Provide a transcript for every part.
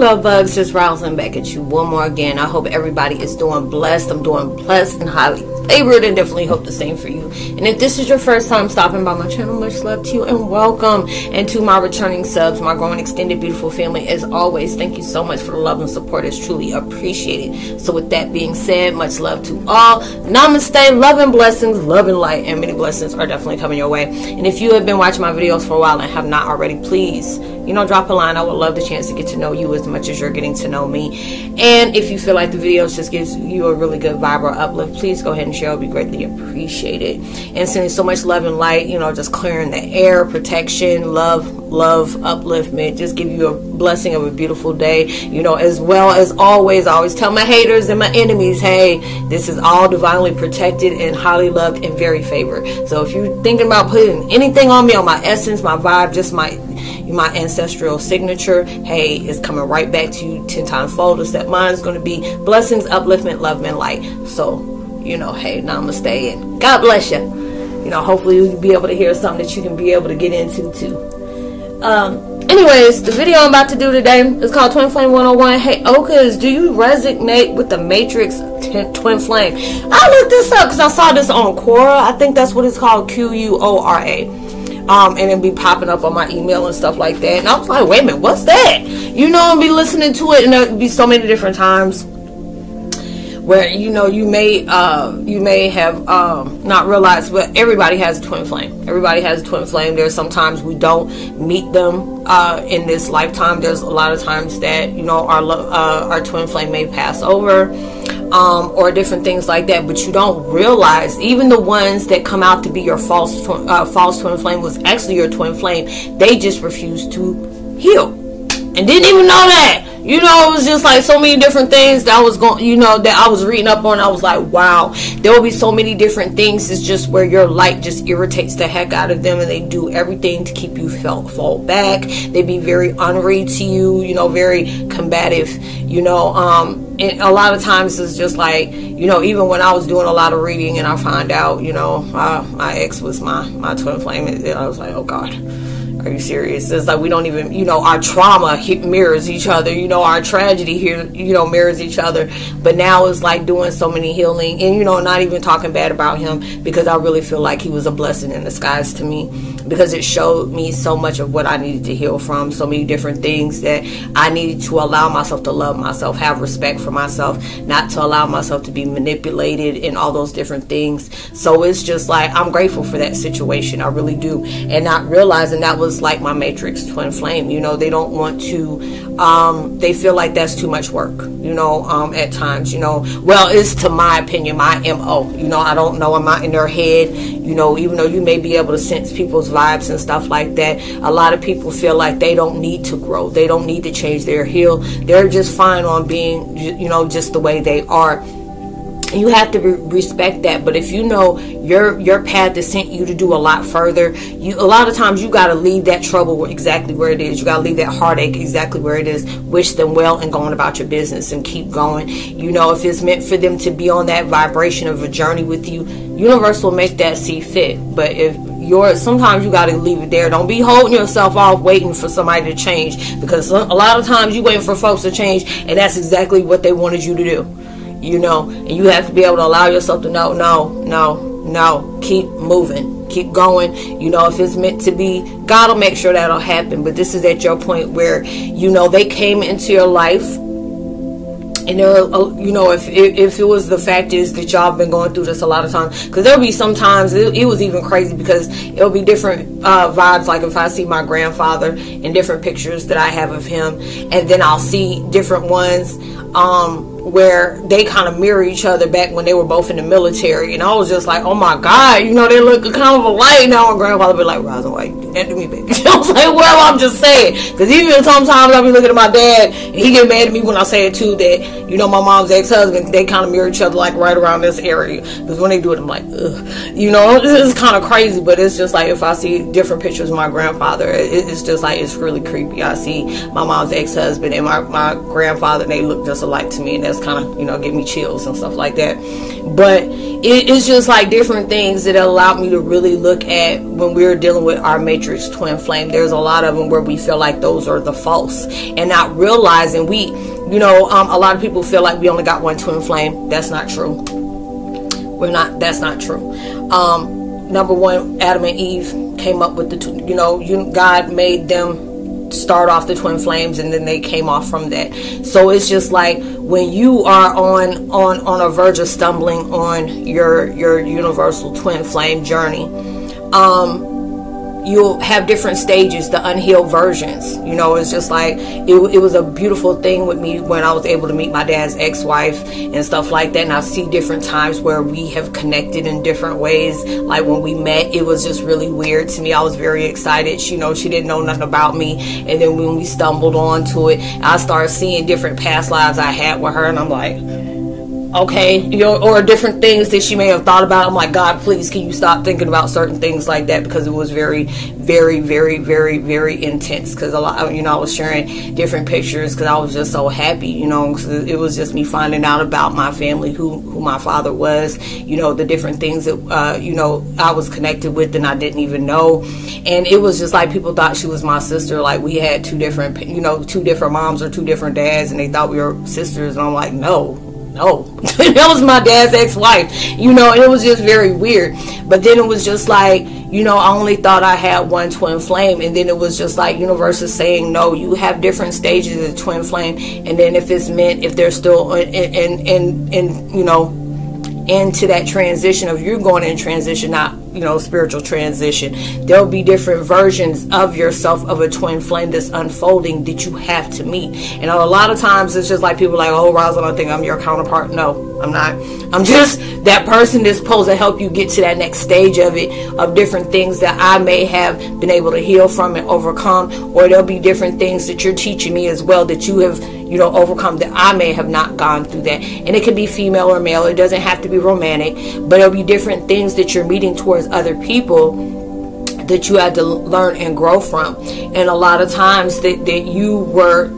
love bugs just rousing back at you one more again. I hope everybody is doing blessed. I'm doing blessed and highly favored, and definitely hope the same for you. And if this is your first time stopping by my channel, much love to you and welcome. And to my returning subs, my growing extended beautiful family, as always, thank you so much for the love and support. It's truly appreciated. So with that being said, much love to all. Namaste, love and blessings, love and light, and many blessings are definitely coming your way. And if you have been watching my videos for a while and have not already, please, you know, drop a line. I would love the chance to get to know you as much as you're getting to know me. And if you feel like the videos just gives you a really good vibe or uplift, please go ahead and share. It'll be greatly appreciated. And sending so much love and light, you know, just clearing the air, protection, love, upliftment, just give you a blessing of a beautiful day, you know. As well as always, I always tell my haters and my enemies, hey, this is all divinely protected and highly loved and very favored. So if you're thinking about putting anything on me, on my essence, my vibe, just my ancestral signature, hey, it's coming right back to you 10 times fold. That mine's going to be blessings, upliftment, love, and light. So, you know, hey, namaste and God bless you. You know, hopefully you'll be able to hear something that you can be able to get into too. Anyways, the video I'm about to do today is called Twin Flame 101. Heyoka is, do you resonate with the Matrix Twin Flame? I looked this up because I saw this on Quora. I think that's what it's called, Quora. And it'd be popping up on my email and stuff like that. And I was like, wait a minute, what's that? You know, and be listening to it, and it'd be so many different times where, you know, you may have not realized, but everybody has a twin flame. Everybody has a twin flame. There's sometimes we don't meet them in this lifetime. There's a lot of times that, you know, our twin flame may pass over, or different things like that. But you don't realize, even the ones that come out to be your false twin flame was actually your twin flame. They just refused to heal and didn't even know that. You know, it was just like so many different things that I was going, you know, that I was reading up on. I was like, wow, there will be so many different things. It's just where your light just irritates the heck out of them, and they do everything to keep you fall back. They be very ornery to you, you know, very combative, you know. And a lot of times it's just like, you know, even when I was doing a lot of reading and I find out, you know, my ex was my twin flame, and I was like, oh God. Are you serious? It's like we don't even, you know, our trauma mirrors each other. You know, our tragedy here, you know, mirrors each other. But now it's like doing so many healing, and, you know, not even talking bad about him, because I really feel like he was a blessing in disguise to me, because it showed me so much of what I needed to heal from, so many different things that I needed to allow myself to love myself, have respect for myself, not to allow myself to be manipulated and all those different things. So it's just like, I'm grateful for that situation. I really do. And not realizing that was like my Matrix twin flame. You know, they don't want to, they feel like that's too much work, you know, at times, you know. Well, it's to my opinion, my MO, you know, I don't know, I'm not in their head, you know. Even though you may be able to sense people's vibes and stuff like that, a lot of people feel like they don't need to grow, they don't need to change their heel, they're just fine on being, you know, just the way they are. You have to respect that. But if you know your path that sent you to do a lot further, a lot of times you got to leave that trouble exactly where it is. You got to leave that heartache exactly where it is. Wish them well and go on about your business and keep going. You know, if it's meant for them to be on that vibration of a journey with you, universe will make that see fit. But if sometimes you got to leave it there. Don't be holding yourself off waiting for somebody to change, because a lot of times you waiting for folks to change, and that's exactly what they wanted you to do. You know, and you have to be able to allow yourself to know, no, keep moving, keep going. You know, if it's meant to be, God will make sure that'll happen. But this is at your point where, you know, they came into your life, and you know, if it was, the fact is that y'all been going through this a lot of times. Because there'll be sometimes it was even crazy, because it'll be different vibes. Like if I see my grandfather in different pictures that I have of him, and then I'll see different ones where they kind of mirror each other back when they were both in the military. And I was just like, oh my God, you know, they look kind of alike. Now my grandfather be like, Roslynn, why you do that to me, baby? I was like, well, I'm just saying, because even sometimes I'll be looking at my dad, and he get mad at me when I say it too, that, you know, my mom's ex-husband, they kind of mirror each other like right around this area, because when they do it, I'm like, ugh, you know, this is kind of crazy. But it's just like, if I see different pictures of my grandfather, it's just like, it's really creepy. I see my mom's ex-husband and my grandfather, and they look just alike to me, and that's kind of, you know, give me chills and stuff like that. But it's just like different things that allowed me to really look at when we were dealing with our matrix twin flame, there's a lot of them where we feel like those are the false, and not realizing we, you know, a lot of people feel like we only got one twin flame. That's not true. We're not, that's not true. Number one, Adam and Eve came up with the, you know, God made them start off the twin flames, and then they came off from that. So it's just like when you are on a verge of stumbling on your universal twin flame journey, you'll have different stages, the unhealed versions. You know, it's just like it was a beautiful thing with me when I was able to meet my dad's ex-wife and stuff like that, and I see different times where we have connected in different ways. Like when we met, it was just really weird to me. I was very excited. She, you know, she didn't know nothing about me, and then when we stumbled onto it, I started seeing different past lives I had with her, and I'm like, okay, you know, or different things that she may have thought about. I'm like, God, please, can you stop thinking about certain things like that? Because it was very, very, very, very, very intense. Because a lot, you know, I was sharing different pictures because I was just so happy, you know. Cause it was just me finding out about my family, who my father was, you know, the different things that, you know, I was connected with and I didn't even know. And it was just like people thought she was my sister. Like we had two different, you know, two different moms or two different dads, and they thought we were sisters. And I'm like, no. No, that was my dad's ex-wife, you know. It was just very weird. But then it was just like, you know, I only thought I had one twin flame, and then it was just like universe is saying no, you have different stages of twin flame, and then if it's meant, if they're still in you know, into that transition of you're going in transition, not, you know, spiritual transition, there'll be different versions of yourself of a twin flame that's unfolding that you have to meet. And a lot of times it's just like people like, oh, Roslynn, I think I'm your counterpart. No, I'm not. I'm just that person that's supposed to help you get to that next stage of it, of different things that I may have been able to heal from and overcome, or there'll be different things that you're teaching me as well that you have, you know, overcome, that I may have not gone through that. And it could be female or male, it doesn't have to be romantic, but it'll be different things that you're meeting towards other people that you had to learn and grow from. And a lot of times that you were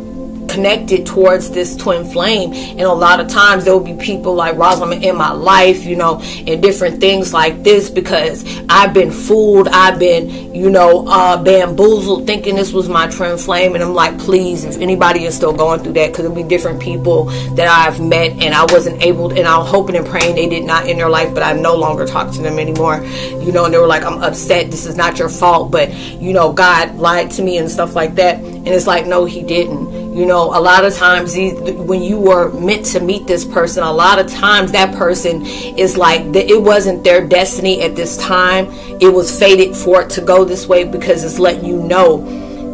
connected towards this twin flame, and a lot of times there will be people like Roslynn in my life, you know, and different things like this, because I've been fooled, I've been, you know, bamboozled, thinking this was my twin flame. And I'm like, please, if anybody is still going through that, because it'll be different people that I've met, and I wasn't able to, and I'm hoping and praying they did not in their life, but I no longer talk to them anymore, you know. And they were like, I'm upset, this is not your fault, but, you know, God lied to me and stuff like that. And it's like, no, he didn't. You know, a lot of times when you were meant to meet this person, a lot of times that person is like, it wasn't their destiny at this time. It was fated for it to go this way, because it's letting you know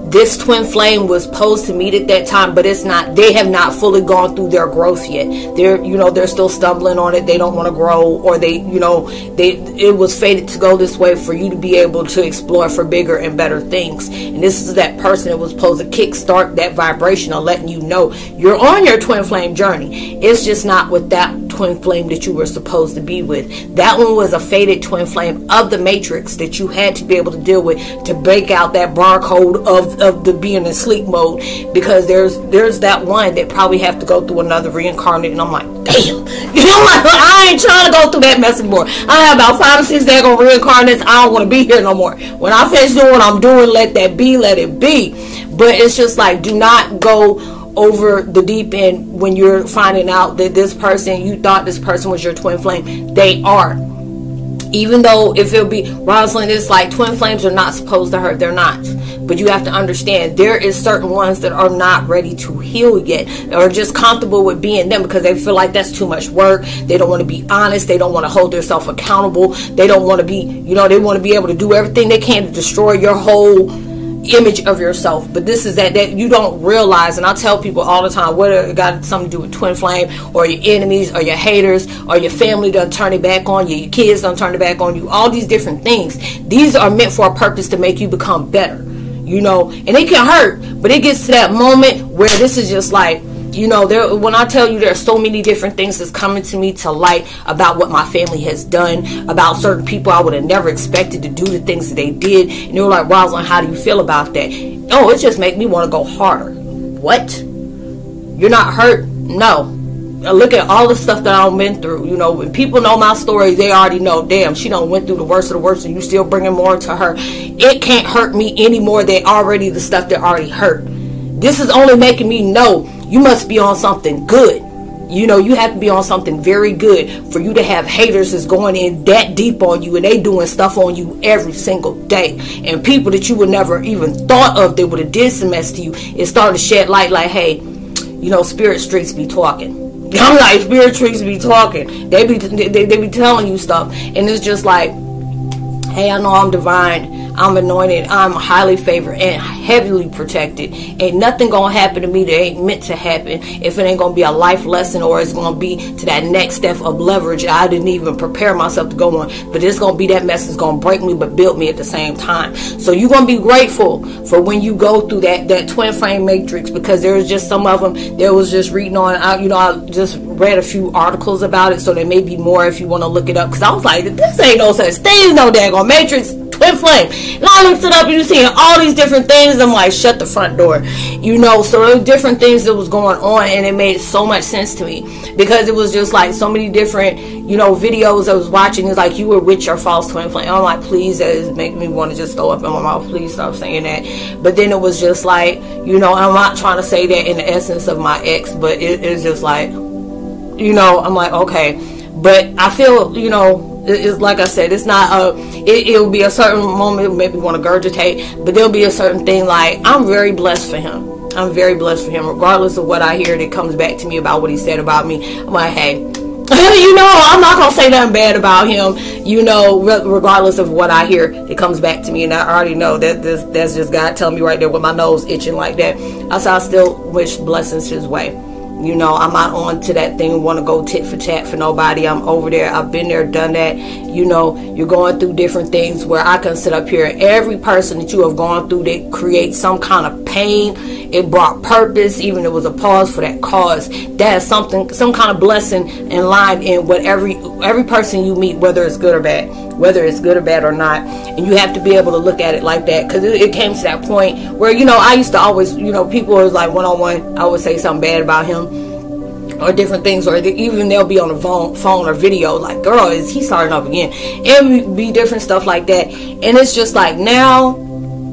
this twin flame was supposed to meet at that time, but it's not. They have not fully gone through their growth yet. They're, you know, they're still stumbling on it. They don't want to grow, or they, you know, it was fated to go this way for you to be able to explore for bigger and better things. And this is that person that was supposed to kickstart that vibration of letting you know you're on your twin flame journey. It's just not with that twin flame that you were supposed to be with. That one was a fated twin flame of the matrix that you had to be able to deal with, to break out that barcode of the being in sleep mode, because there's that one that probably have to go through another reincarnate. And I'm like, damn, you know, like, I ain't trying to go through that mess anymore. I have about 5 or 6 daggone reincarnates. I don't want to be here no more. When I finish doing what I'm doing, let that be, let it be. But it's just like, do not go over the deep end when you're finding out that this person, you thought this person was your twin flame, they are. Even though if it'll be Roslynn, it's like twin flames are not supposed to hurt. They're not. But you have to understand there is certain ones that are not ready to heal yet, or just comfortable with being them because they feel like that's too much work. They don't want to be honest. They don't want to hold themselves accountable. They don't want to be, you know, they want to be able to do everything they can to destroy your whole image of yourself. But this is that you don't realize. And I tell people all the time, whether it got something to do with twin flame, or your enemies, or your haters, or your family don't turn it back on you, your kids don't turn it back on you, all these different things, these are meant for a purpose to make you become better, you know. And it can hurt, but it gets to that moment where this is just like, you know, there, when I tell you, there are so many different things that's coming to me to light about what my family has done, about certain people I would have never expected to do the things that they did. And they were like, Roslynn, how do you feel about that? Oh, it just made me want to go harder. What? You're not hurt? No. look at all the stuff that I went through. You know, when people know my story, they already know, damn, she done went through the worst of the worst, and you still bringing more to her. It can't hurt me anymore than already the stuff that already hurt. This is only making me know you must be on something good. You know, you have to be on something very good for you to have haters that's going in that deep on you, and they doing stuff on you every single day. And people that you would never even thought of, they would have did some mess to you, is starting to shed light like, hey, you know, spirit streets be talking. I'm like, spirit streets be talking. They be telling you stuff. And it's just like, hey, I know I'm divine, I'm anointed, I'm highly favored and heavily protected. Ain't nothing gonna happen to me that ain't meant to happen, if it ain't gonna be a life lesson, or it's gonna be to that next step of leverage I didn't even prepare myself to go on. But it's gonna be that mess that's gonna break me but build me at the same time. So you're gonna be grateful for when you go through that twin flame matrix, because there's just some of them. There was just reading on, I just read a few articles about it, so there may be more if you want to look it up, because I was like, this ain't no such thing, no daggone matrix, twin flame. And I looked it up, and you're seeing all these different things. I'm like, shut the front door, you know. So there were different things that was going on, and it made so much sense to me, because it was just like so many different, you know, videos I was watching. It's like, you were with your false twin flame. I'm like, please, that is making me want to just throw up in my mouth, please stop saying that. But then it was just like, you know, I'm not trying to say that in the essence of my ex, but it's just like, you know, I'm like, okay. But I feel, you know, it's like I said, it's not a, it'll be a certain moment, maybe want to regurgitate, but there'll be a certain thing like, I'm very blessed for him. I'm very blessed for him, regardless of what I hear that comes back to me about what he said about me. I'm like, hey, you know, I'm not going to say nothing bad about him, you know, regardless of what I hear that comes back to me. And I already know that that's just God telling me right there with my nose itching like that. I still wish blessings his way. You know, I'm not on to that thing and want to go tit for tat for nobody. I'm over there. I've been there, done that. You know, you're going through different things where I can sit up here. And every person that you have gone through that creates some kind of pain, it brought purpose. Even it was a pause for that cause. That is something, some kind of blessing in line in what every person you meet, whether it's good or bad. Whether it's good or bad or not. And you have to be able to look at it like that, because it came to that point where, you know, I used to always, you know, people was like one-on-one, I would say something bad about him or different things, or even they'll be on the phone or video like, girl, is he starting up again? It be different stuff like that. And it's just like, now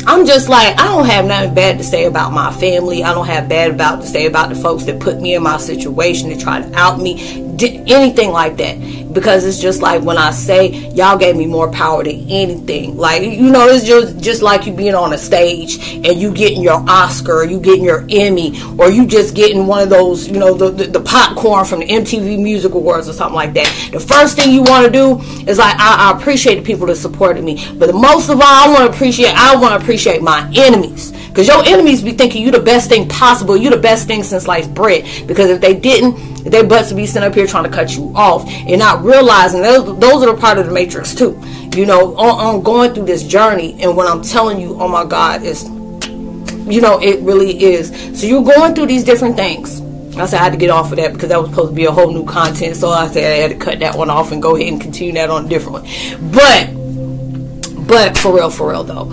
I'm just like, I don't have nothing bad to say about my family. I don't have bad about to say about the folks that put me in my situation, to try to out me, anything like that. Because it's just like, when I say, y'all gave me more power than anything. Like, you know, it's just like you being on a stage and you getting your Oscar, or you getting your Emmy, or you just getting one of those, you know, the popcorn from the MTV Music Awards or something like that. The first thing you want to do is like, I appreciate the people that supported me. But most of all, I want to appreciate my enemies. Because your enemies be thinking you the best thing possible. You the best thing since sliced bread. Because if they didn't, their butts would be sitting up here trying to cut you off. And not realizing those are the part of the matrix too. You know, I'm going through this journey. And what I'm telling you, oh my God, is, you know, it really is. So you're going through these different things. I said I had to get off of that because that was supposed to be a whole new content. So I said I had to cut that one off and go ahead and continue that on a different one. But for real though,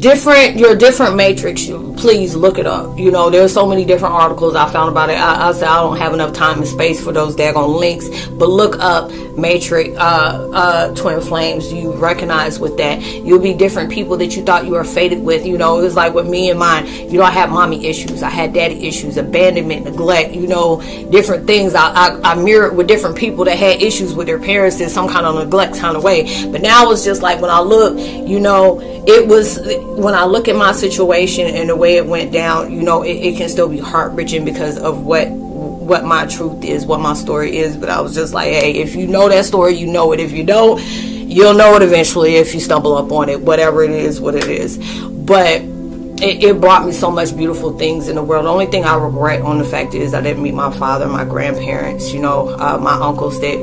your different matrix, please look it up. You know, there's so many different articles I found about it. I said I don't have enough time and space for those daggone links, but look up matrix twin flames. You recognize with that, you'll be different people that you thought you were fated with. You know, it's like with me and mine, you know, I had mommy issues, I had daddy issues, abandonment, neglect, you know, different things. I mirrored with different people that had issues with their parents in some kind of neglect kind of way. But now it's just like, when I look, you know, it was, when I look at my situation and the way it went down, you know, it can still be heart-wrenching because of what my truth is, what my story is. But I was just like, hey, if you know that story, you know it. If you don't, you'll know it eventually if you stumble up on it, whatever it is, what it is. But it brought me so much beautiful things in the world. The only thing I regret on the fact is I didn't meet my father, my grandparents, you know, my uncles that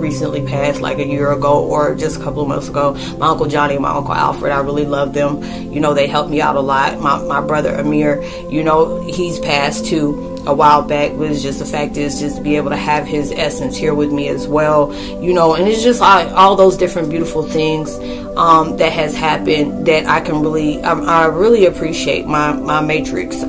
recently passed like a year ago or just a couple of months ago. My Uncle Johnny and my Uncle Alfred, I really love them. You know, they helped me out a lot. My brother Amir, you know, he's passed too a while back. Was just the fact is just to be able to have his essence here with me as well, you know. And it's just all those different beautiful things that has happened that I can really I really appreciate my matrix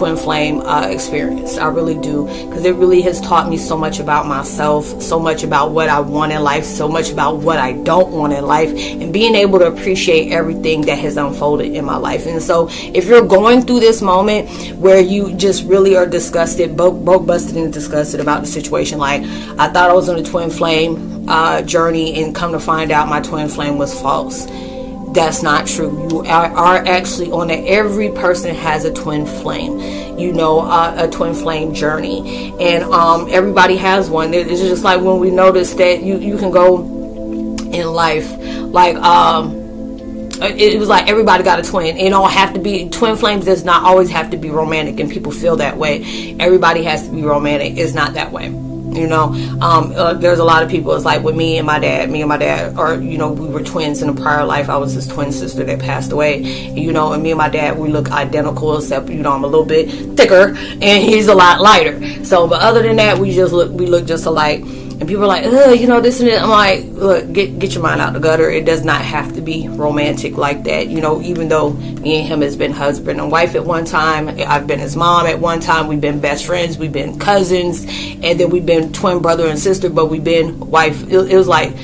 Twin Flame experience. I really do, because it really has taught me so much about myself, so much about what I want in life, so much about what I don't want in life, and being able to appreciate everything that has unfolded in my life. And so if you're going through this moment where you just really are disgusted, broke busted and disgusted about the situation, like, I thought I was on a Twin Flame journey, and come to find out my Twin Flame was false. That's not true. You are actually on it. Every person has a Twin Flame, you know, a Twin Flame journey, and everybody has one. It's just like when we notice that you can go in life, like, it was like everybody got a twin. It don't have to be, Twin Flames does not always have to be romantic, and people feel that way. Everybody has to be romantic. It's not that way. You know, there's a lot of people. It's like with me and my dad are, you know, we were twins in a prior life. I was his twin sister that passed away, you know, and me and my dad, we look identical, except, you know, I'm a little bit thicker and he's a lot lighter. So, but other than that, we look just alike. And people are like, you know, this and that. I'm like, look, get your mind out the gutter. It does not have to be romantic like that. You know, even though me and him has been husband and wife at one time, I've been his mom at one time, we've been best friends, we've been cousins, and then we've been twin brother and sister, but we've been wife. It was like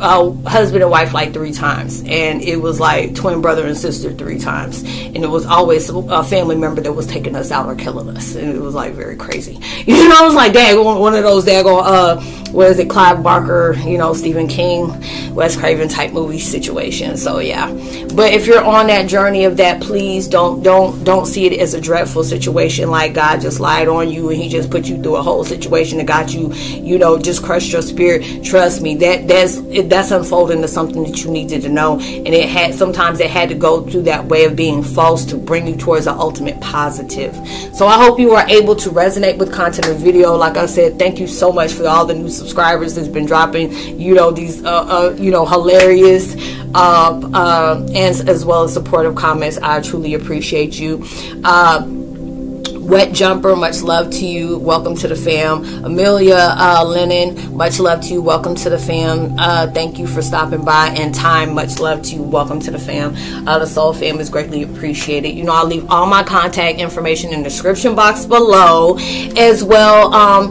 husband and wife like 3 times, and it was like twin brother and sister 3 times, and it was always a family member that was taking us out or killing us, and it was like very crazy. You know, I was like, dang, one of those daggone what is it, Clive Barker, you know, Stephen King, Wes Craven type movie situation. So yeah, but if you're on that journey of that, please don't see it as a dreadful situation, like God just lied on you and he just put you through a whole situation that got you, you know, just crushed your spirit. Trust me, that's unfolding to something that you needed to know, and sometimes it had to go through that way of being false to bring you towards the ultimate positive. So I hope you are able to resonate with content and video. Like I said, thank you so much for all the new subscribers that's been dropping, you know, these you know, hilarious and as well as supportive comments. I truly appreciate you. Wet Jumper, much love to you. Welcome to the fam. Amelia Lennon, much love to you. Welcome to the fam. Thank you for stopping by. And Time, much love to you. Welcome to the fam. The Soul Fam is greatly appreciated. You know, I'll leave all my contact information in the description box below, as well,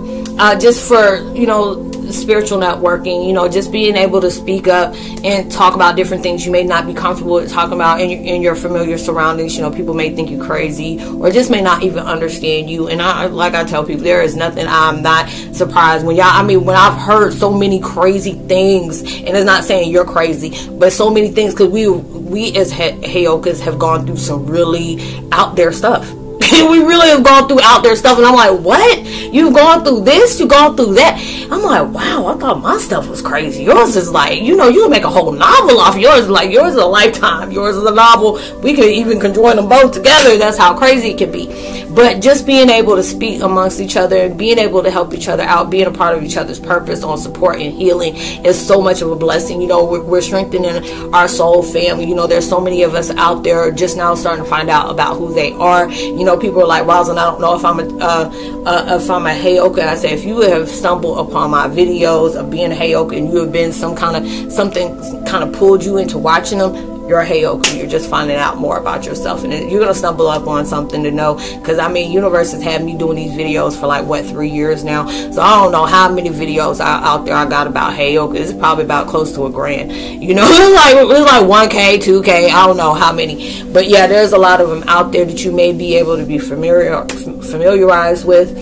just for, you know, spiritual networking, you know, just being able to speak up and talk about different things you may not be comfortable with talking about in your familiar surroundings. You know, people may think you crazy or just may not even understand you. And like I tell people, there is nothing I'm not surprised when y'all, I mean, when I've heard so many crazy things, and it's not saying you're crazy, but so many things, because we as Heyokas have gone through some really out there stuff. We really have gone through out there stuff, and I'm like, what? You've gone through this, you've gone through that. I'm like, wow, I thought my stuff was crazy. Yours is like, you know, you can make a whole novel off yours. Like, yours is a lifetime, yours is a novel. We could even conjoin them both together. That's how crazy it can be. But just being able to speak amongst each other and being able to help each other out, being a part of each other's purpose on support and healing is so much of a blessing. You know, we're strengthening our soul family. You know, there's so many of us out there just now starting to find out about who they are. You know, people are like, Roslynn, I don't know if I'm a Heyoka. I say, if you have stumbled upon my videos of being a Heyoka and you have been something kind of pulled you into watching them, you're a Heyoka. You're just finding out more about yourself, and you're gonna stumble up on something to know. Because I mean, universe has had me doing these videos for like what, 3 years now, so I don't know how many videos out there I got about Heyoka. It's probably about close to 1,000, you know. It's like 1K, 2K. I don't know how many, but yeah, there's a lot of them out there that you may be able to be familiarized with.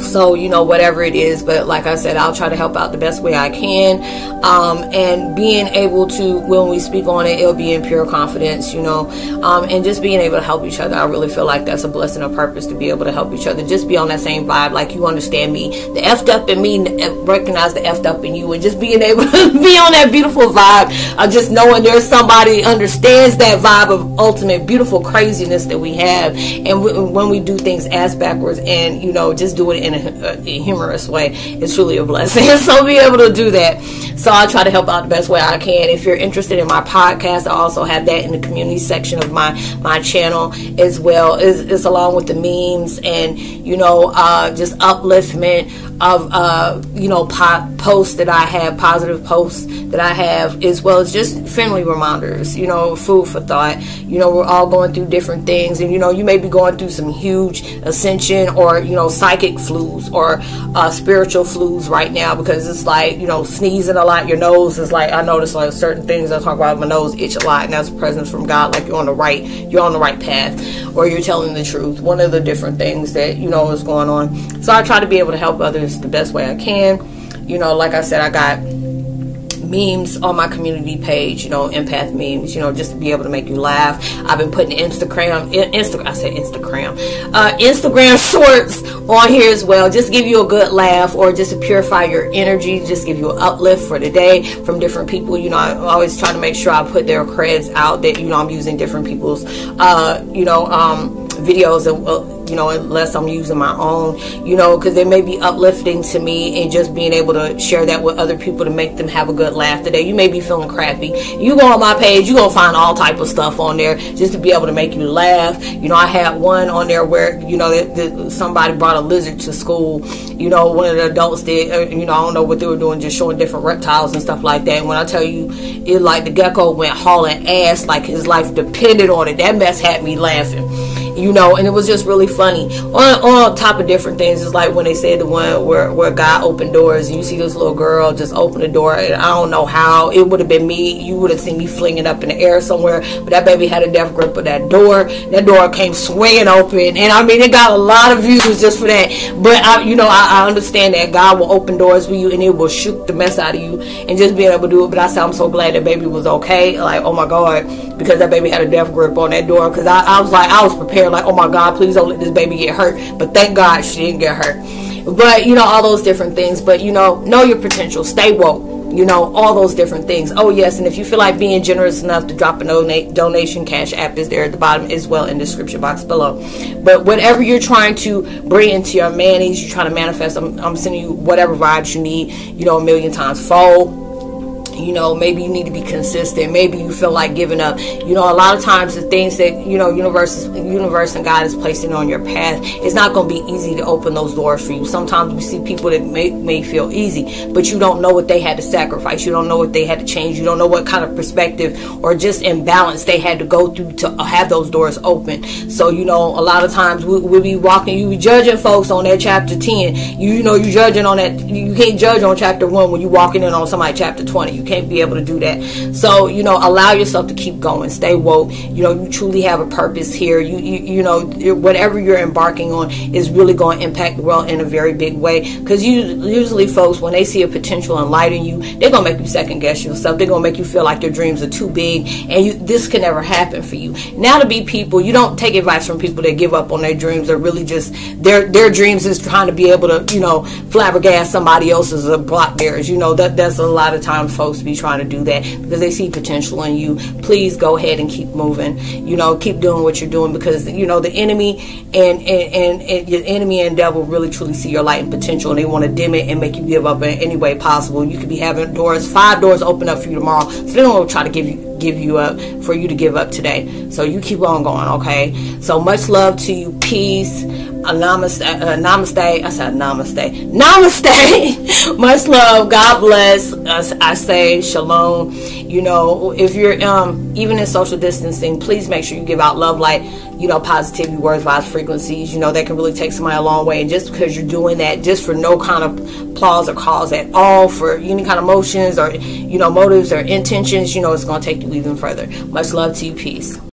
So, you know, whatever it is, but like I said, I'll try to help out the best way I can, and being able to, when we speak on it, it'll be in pure confidence, you know, and just being able to help each other. I really feel like that's a blessing of purpose, to be able to help each other, just be on that same vibe, like, you understand me, the effed up in me, recognize the effed up in you, and just being able to be on that beautiful vibe of just knowing there's somebody understands that vibe of ultimate beautiful craziness that we have, and when we do things ass backwards, and, you know, just do it in in a humorous way is truly a blessing. So being able to do that. So I try to help out the best way I can. If you're interested in my podcast, I also have that in the community section of my channel as well. It's along with the memes and, you know, just upliftment of, you know, posts that I have, positive posts that I have, as well as just friendly reminders, you know, food for thought. You know, we're all going through different things, and, you know, you may be going through some huge ascension or, you know, psychic flus or spiritual flus right now, because it's like, you know, sneezing a lot, your nose is like, I notice like certain things I talk about, my nose itch a lot, and that's a presence from God, like you're on the right path, or you're telling the truth, one of the different things that, you know, is going on. So I try to be able to help others the best way I can. You know, like I said, I got memes on my community page, you know, empath memes, you know, just to be able to make you laugh. I've been putting Instagram shorts on here as well, just give you a good laugh, or just to purify your energy, just give you an uplift for the day from different people. You know, I always try to make sure I put their creds out, that, you know, I'm using different people's you know, videos, and you know, unless I'm using my own, you know, because they may be uplifting to me, and just being able to share that with other people to make them have a good laugh today. You may be feeling crappy, you go on my page, you're gonna find all type of stuff on there just to be able to make you laugh. You know, I had one on there where, you know, somebody brought a lizard to school, you know, one of the adults did, you know, I don't know what they were doing, just showing different reptiles and stuff like that. And when I tell you, it like the gecko went hauling ass like his life depended on it. That mess had me laughing, you know, and it was just really funny. On top of different things, it's like when they said the one where God opened doors, and you see this little girl just open the door, and I don't know how, it would have been me, you would have seen me flinging up in the air somewhere, but that baby had a death grip of that door. That door came swinging open, and I mean, it got a lot of views just for that. But I understand that God will open doors for you, and it will shoot the mess out of you, and just being able to do it. But I said, I'm so glad that baby was okay, like, oh my God, because that baby had a death grip on that door, because I was like, I was prepared, like, oh my God, please don't let this baby get hurt. But thank God she didn't get hurt. But, you know, all those different things. But, you know your potential, stay woke, you know, all those different things. Oh yes, and if you feel like being generous enough to drop a donation, Cash App is there at the bottom as well in the description box below. But whatever you're trying to bring into your manis, you're trying to manifest, I'm sending you whatever vibes you need, you know, a million times fold. You know, maybe you need to be consistent, maybe you feel like giving up. You know, a lot of times the things that, you know, universe and God is placing on your path, it's not going to be easy to open those doors for you. Sometimes you see people that may feel easy, but you don't know what they had to sacrifice, you don't know what they had to change, you don't know what kind of perspective or just imbalance they had to go through to have those doors open. So, you know, a lot of times we'll be walking, you be judging folks on that chapter 10, you know, you judging on that, you can't judge on chapter 1 when you're walking in on somebody chapter 20. You can't be able to do that. So, you know, allow yourself to keep going, stay woke. You know, you truly have a purpose here. You know, whatever you're embarking on is really going to impact the world in a very big way, because usually folks, when they see a potential and light in you, they're gonna make you second guess yourself, they're gonna make you feel like your dreams are too big, and this can never happen for you. Now, to be people, you don't take advice from people that give up on their dreams, or really just their dreams is trying to be able to, you know, flabbergast somebody else's or block theirs. You know, that's a lot of times folks be trying to do that because they see potential in you. Please go ahead and keep moving, you know, keep doing what you're doing, because, you know, the enemy and your enemy and devil really truly see your light and potential, and they want to dim it and make you give up in any way possible. You could be having five doors open up for you tomorrow, so they don't try to give you up for you to give up today. So you keep on going, okay? So much love to you, peace, namaste, much love, God bless us, I say shalom. You know, if you're even in social distancing, please make sure you give out love, light, you know, positivity, words, vibes, frequencies. You know, that can really take somebody a long way. And just because you're doing that, just for no kind of applause or cause at all, for any kind of motions or, you know, motives or intentions, you know, it's going to take you even further. Much love to you. Peace.